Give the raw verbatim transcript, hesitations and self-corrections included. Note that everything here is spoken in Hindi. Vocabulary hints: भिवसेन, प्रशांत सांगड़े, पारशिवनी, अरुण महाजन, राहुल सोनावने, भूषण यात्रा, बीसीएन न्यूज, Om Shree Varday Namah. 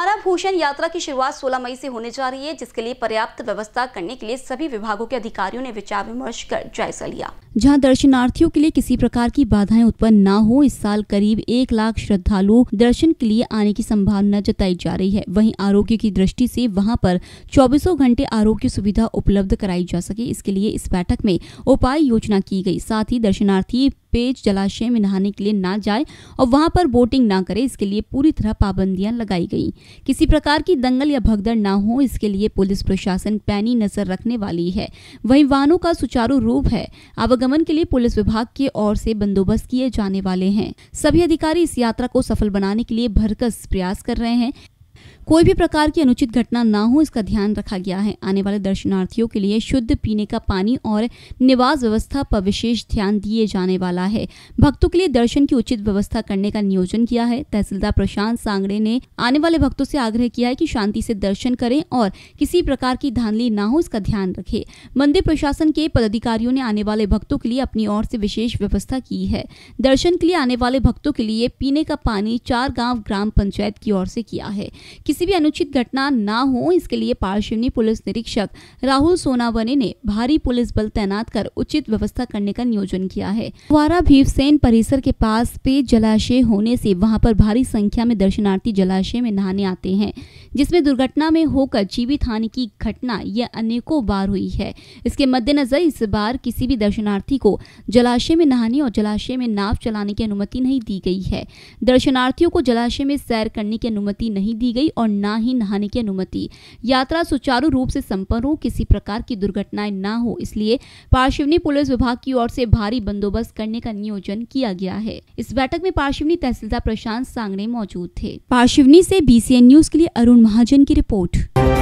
हमारा भूषण यात्रा की शुरुआत सोलह मई से होने जा रही है, जिसके लिए पर्याप्त व्यवस्था करने के लिए सभी विभागों के अधिकारियों ने विचार विमर्श कर जायजा लिया, जहां दर्शनार्थियों के लिए किसी प्रकार की बाधाएं उत्पन्न न हो। इस साल करीब एक लाख श्रद्धालुओं दर्शन के लिए आने की संभावना जताई जा रही है। वहीं आरोग्य की दृष्टि से वहां पर चौबीसों घंटे आरोग्य सुविधा उपलब्ध कराई जा सके, इसके लिए इस बैठक में उपाय योजना की गई। साथ ही दर्शनार्थी पेज जलाशय में नहाने के लिए ना जाए और वहां पर बोटिंग ना करे, इसके लिए पूरी तरह पाबंदियां लगाई गई। किसी प्रकार की दंगल या भगदड़ ना हो, इसके लिए पुलिस प्रशासन पैनी नजर रखने वाली है। वहीं वाहनों का सुचारू रूप है आवागमन के लिए पुलिस विभाग की ओर से बंदोबस्त किए जाने वाले हैं। सभी अधिकारी इस यात्रा को सफल बनाने के लिए भरकस प्रयास कर रहे हैं। कोई भी प्रकार की अनुचित घटना ना हो, इसका ध्यान रखा गया है। आने वाले दर्शनार्थियों के लिए शुद्ध पीने का पानी और निवास व्यवस्था पर विशेष ध्यान दिए जाने वाला है। भक्तों के लिए दर्शन की उचित व्यवस्था करने का नियोजन किया है। तहसीलदार प्रशांत सांगड़े ने आने वाले भक्तों से आग्रह किया है कि शांति से दर्शन करें और किसी प्रकार की धांधली ना हो, इसका ध्यान रखें। मंदिर प्रशासन के पदाधिकारियों ने आने वाले भक्तों के लिए अपनी ओर से विशेष व्यवस्था की है। दर्शन के लिए आने वाले भक्तों के लिए पीने का पानी चार गाँव ग्राम पंचायत की ओर से किया है। किसी भी अनुचित घटना ना हो, इसके लिए पारशिवनी पुलिस निरीक्षक राहुल सोनावने ने भारी पुलिस बल तैनात कर उचित व्यवस्था करने का नियोजन किया है। वारा भीमसेन परिसर के पास पेय जलाशय होने से वहां पर भारी संख्या में दर्शनार्थी जलाशय में नहाने आते हैं, जिसमें दुर्घटना में होकर जीवित हानि की घटना यह अनेकों बार हुई है। इसके मद्देनजर इस बार किसी भी दर्शनार्थी को जलाशय में नहाने और जलाशय में नाव चलाने की अनुमति नहीं दी गई है। दर्शनार्थियों को जलाशय में सैर करने की अनुमति नहीं दी गई और ना ही नहाने की अनुमति। यात्रा सुचारू रूप से संपन्न हो, किसी प्रकार की दुर्घटनाएं ना हो, इसलिए पारशिवनी पुलिस विभाग की ओर से भारी बंदोबस्त करने का नियोजन किया गया है। इस बैठक में पारशिवनी तहसीलदार प्रशांत सांगड़े मौजूद थे। पारशिवनी से बीसीएन न्यूज के लिए अरुण महाजन की रिपोर्ट।